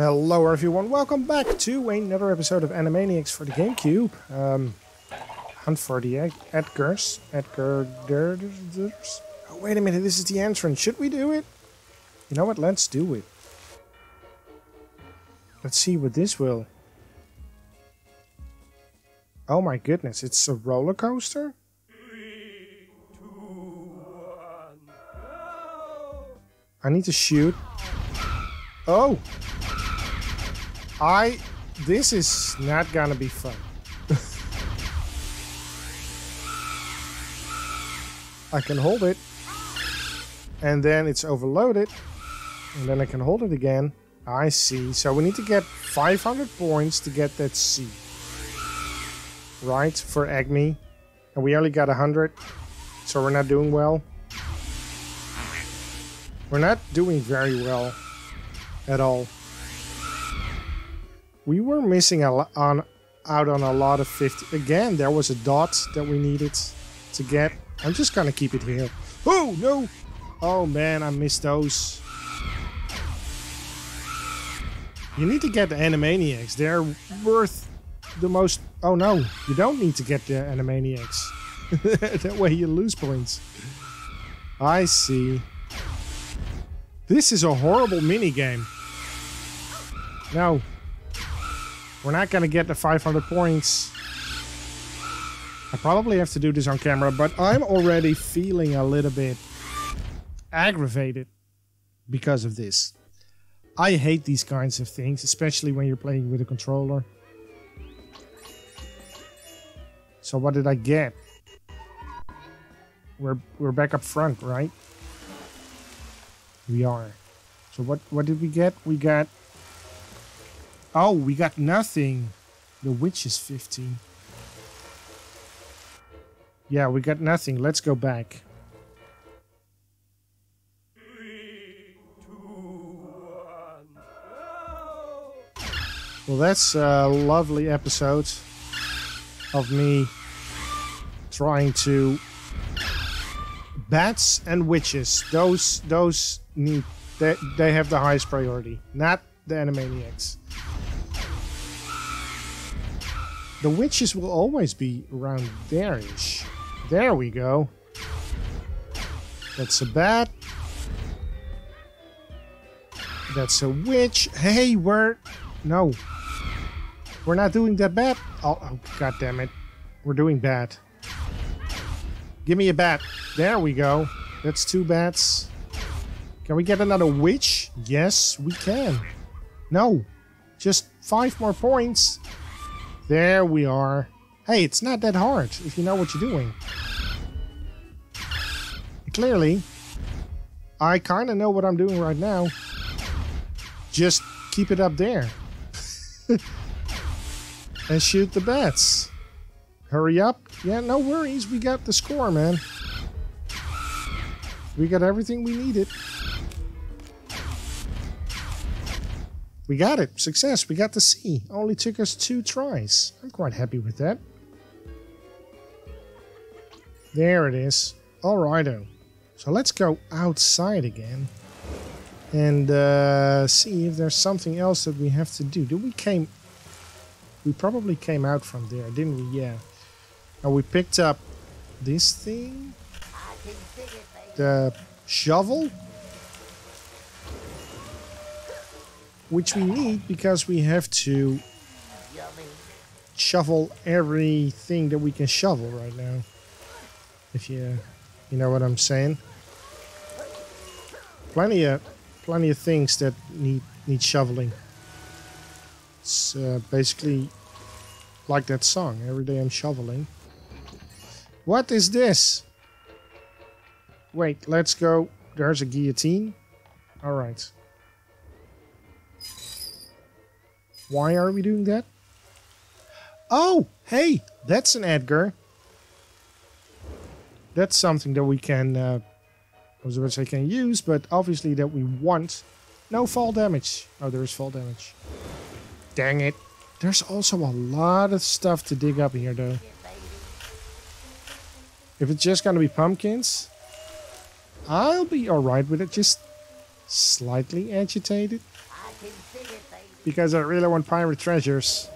Hello everyone, welcome back to another episode of Animaniacs for the GameCube. Hunt for the Edgars. Edgars. Oh, wait a minute, this is the entrance. Should we do it? You know what, let's do it. Let's see what this will... Oh my goodness, it's a roller coaster? 3, 2, 1, go! I need to shoot. Oh! This is not gonna be fun. I can hold it. And then it's overloaded. And then I can hold it again. I see. So we need to get 500 points to get that C. Right? For Agni. And we only got 100. So we're not doing well. We're not doing very well. At all. We were missing out on a lot of 50. Again, there was a dot that we needed to get. I'm just gonna keep it here. Oh, no! Oh, man, I missed those. You need to get the Animaniacs. They're worth the most... Oh, no. You don't need to get the Animaniacs. That way you lose points. I see. This is a horrible minigame. No. We're not gonna get the 500 points. I probably have to do this on camera, but I'm already feeling a little bit aggravated because of this. I hate these kinds of things, especially when you're playing with a controller. So what did I get? We're back up front, right? We are. So what did we get? We got... Oh, we got nothing. The witch is 15. Yeah, we got nothing. Let's go back. 3, 2, 1, go! Well, that's a lovely episode of me trying to... Bats and witches. Those need... They have the highest priority. Not the Animaniacs. The witches will always be around there-ish. There we go. That's a bat. That's a witch. Hey, we're... No. We're not doing that bad. Oh, God damn it. We're doing bad. Give me a bat. There we go. That's 2 bats. Can we get another witch? Yes, we can. No. Just 5 more points. There we are. Hey, it's not that hard if you know what you're doing. Clearly, I kind of know what I'm doing right now. Just keep it up there. And shoot the bats. Hurry up. Yeah, no worries. We got the score, man. We got everything we needed. We got it. Success. We got the C. Only took us 2 tries. I'm quite happy with that. There it is. Alrighto. So let's go outside again. And see if there's something else that we have to do. We probably came out from there, didn't we? Yeah. And we picked up this thing. The shovel. Which we need because we have to shovel everything that we can shovel right now. If you know what I'm saying. Plenty of things that need shoveling. It's basically like that song. Every day I'm shoveling. What is this? Wait, let's go. There's a guillotine. All right. Why are we doing that? Oh, hey, that's an Edgar. That's something that we can, I was about to say can use, but obviously that we want. No fall damage. Oh, there is fall damage. Dang it. There's also a lot of stuff to dig up here, though. If it's just going to be pumpkins, I'll be alright with it. Just slightly agitated. I can see it, baby. because I really want pirate treasures.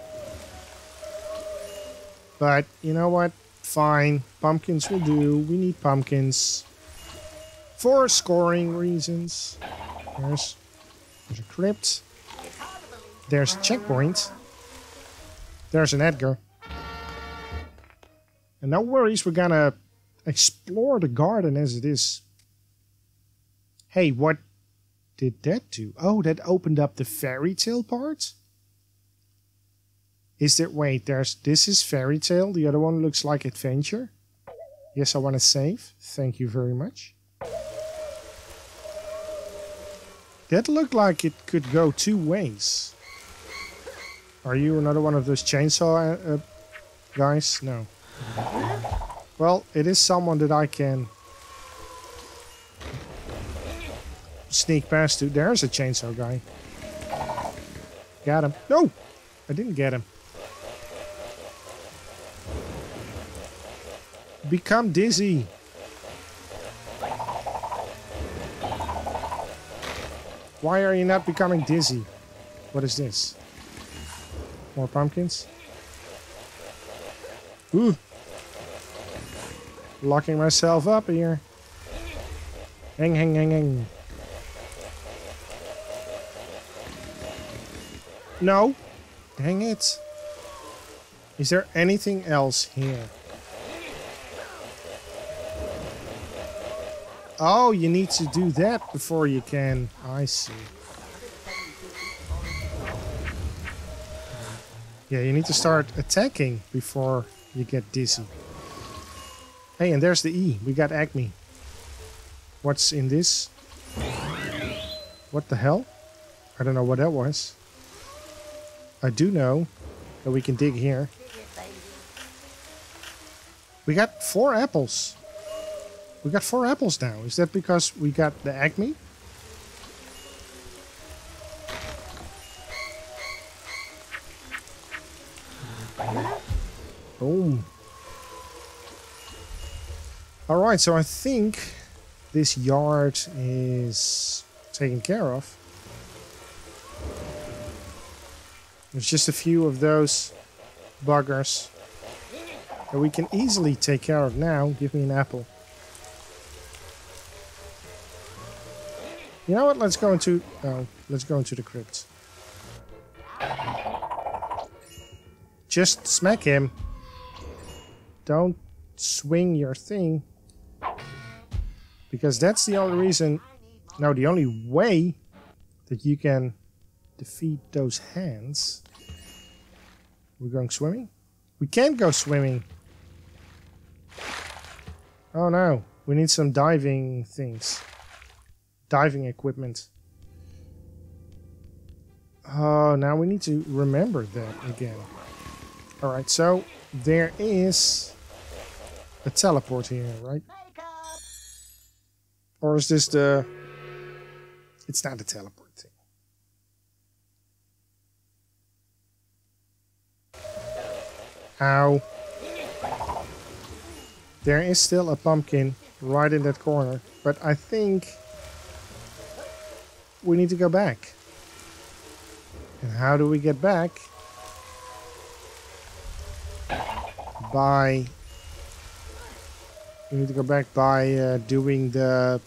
But you know what? Fine. Pumpkins will do. We need pumpkins. For scoring reasons. There's a crypt. There's a checkpoint. There's an Edgar. And no worries, we're gonna explore the garden as it is. Hey, what did that do? Oh, that opened up the fairy tale part? Is there, wait, there's, this is fairy tale, the other one looks like adventure. Yes, I want to save. Thank you very much. That looked like it could go two ways. Are you another one of those chainsaw guys? No. Well, it is someone that I can sneak past to. There's a chainsaw guy. Got him. No! I didn't get him. Become dizzy. Why are you not becoming dizzy? What is this? More pumpkins? Ooh. Locking myself up here. Hang, hang, hang, hang. No. Dang it. Is there anything else here? Oh, you need to do that before you can. I see. Yeah, you need to start attacking before you get dizzy. Hey, and there's the E. We got Acme. What's in this? What the hell? I don't know what that was. I do know that we can dig here. We got 4 apples. We got 4 apples now. Is that because we got the Acme? Oh. Alright, so I think this yard is taken care of. There's just a few of those buggers that we can easily take care of now. Give me an apple. You know what? Let's go into the crypt. Just smack him. Don't swing your thing. Because that's the only reason, no, the only way that you can defeat those hands. We're going swimming? We can't go swimming. Oh no. We need some diving things. Diving equipment. Oh, now we need to remember that again. Alright, so there is a teleport here, right? Or is this the... It's not a teleport thing. Ow. There is still a pumpkin right in that corner, but I think we need to go back. And how do we get back? By... We need to go back by doing the...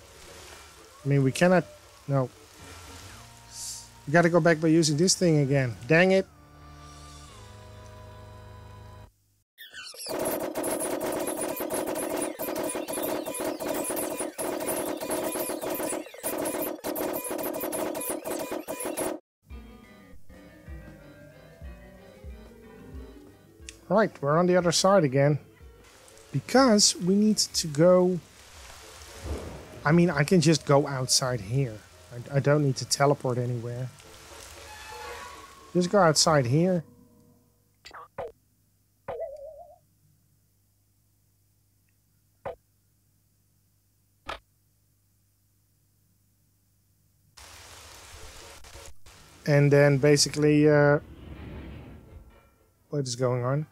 I mean, we cannot... No. We gotta go back by using this thing again. Dang it. Right, we're on the other side again. Because we need to go... I mean, I can just go outside here. I don't need to teleport anywhere. Just go outside here. And then basically... what is going on?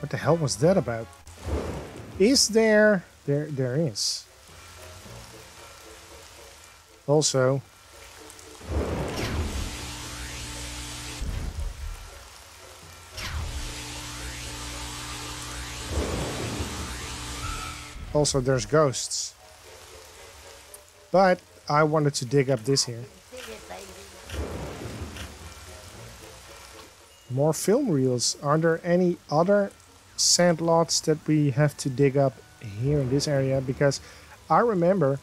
What the hell was that about? Is there... There is. Also... Also, there's ghosts. But I wanted to dig up this here. More film reels. Are there any other sand lots that we have to dig up here in this area? Because I remember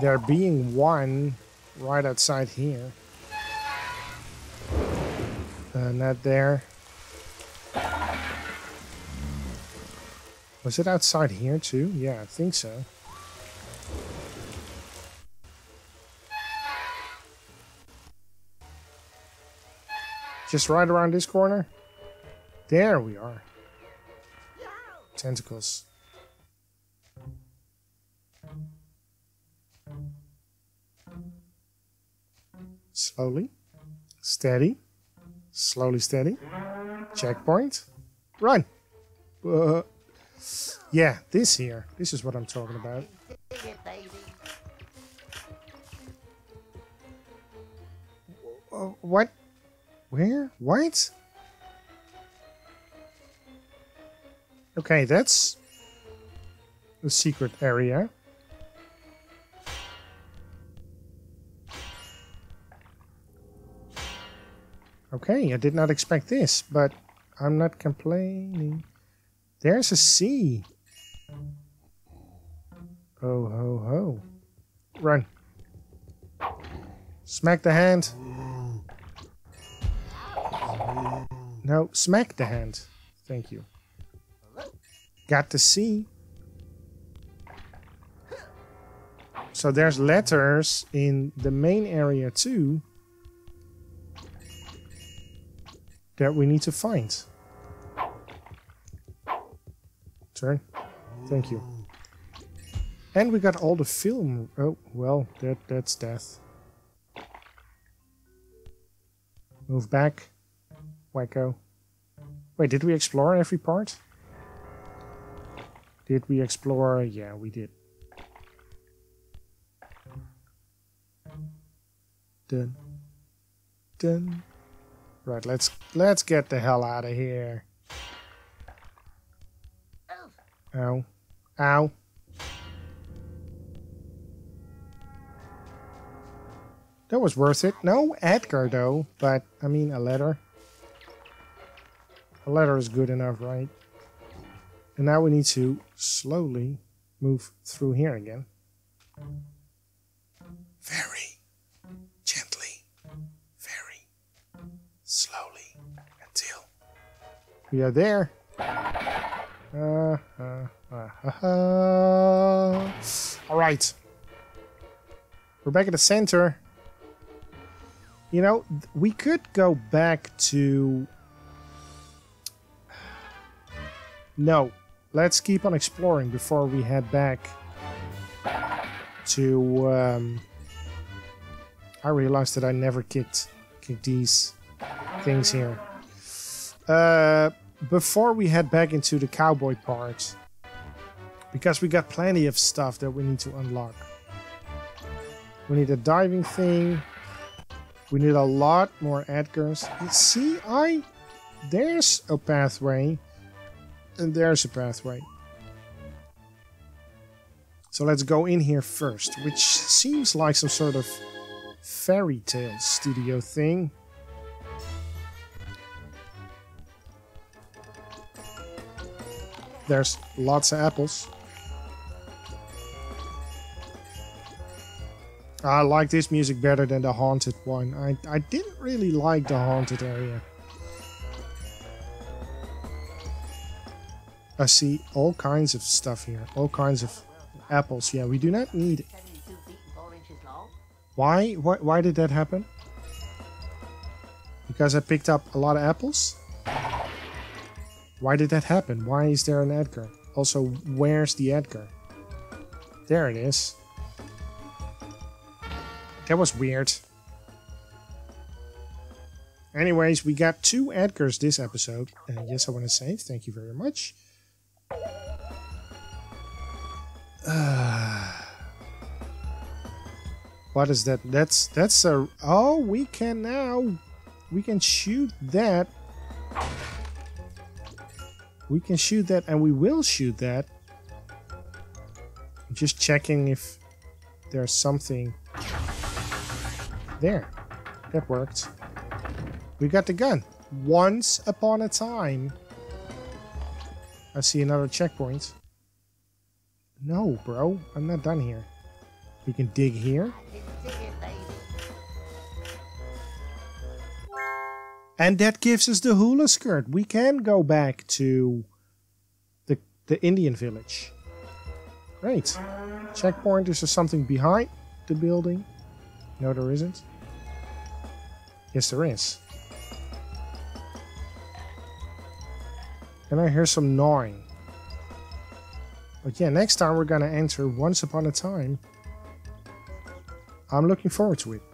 there being one right outside here. Not there. Was it outside here too? Yeah, I think so. Just right around this corner. There we are. Tentacles. Slowly. Steady. Slowly steady. Checkpoint. Run. Yeah, this here. This is what I'm talking about. What? Where? What? Okay, that's the secret area. Okay, I did not expect this, but I'm not complaining. There's a sea. Ho, ho, ho. Run. Smack the hand. No, smack the hand. Thank you. Got the sea. So there's letters in the main area too that we need to find. Turn. Thank you. And we got all the film. Oh, well, that's death. Move back. Wacko. Wait, did we explore every part? Did we explore? Yeah, we did. Dun. Dun. Right, let's get the hell out of here. Ow. Ow. That was worth it. No Edgar though, but I mean a letter. A letter is good enough, right? And now we need to slowly move through here again. Very gently, very slowly until we are there. All right, we're back at the center. You know, we could go back to... No, let's keep on exploring before we head back to... I realized that I never kicked these things here. Before we head back into the cowboy part, because we got plenty of stuff that we need to unlock. We need a diving thing. We need a lot more Edgars. See, there's a pathway, and there's a pathway. So let's go in here first, which seems like some sort of fairy tale studio thing. There's lots of apples. I like this music better than the haunted one. I didn't really like the haunted area. I see all kinds of stuff here. All kinds of apples. Yeah, we do not need it. Why did that happen? Because I picked up a lot of apples? Why did that happen? Why is there an Edgar? Also, where's the Edgar? There it is. That was weird. Anyways, we got 2 Edgars this episode. Yes, I want to save. Thank you very much. What is that? That's a... Oh, we can now... We can shoot that... We can shoot that, and we will shoot that I'm just checking if there's something there. That worked. We got the gun. Once upon a time. I see another checkpoint. No, bro. I'm not done here. We can dig here. And that gives us the hula skirt. We can go back to the Indian village. Great. Checkpoint. Is there something behind the building? No, there isn't. Yes, there is. Can I hear some gnawing? But yeah, next time we're gonna enter Once Upon a Time. I'm looking forward to it.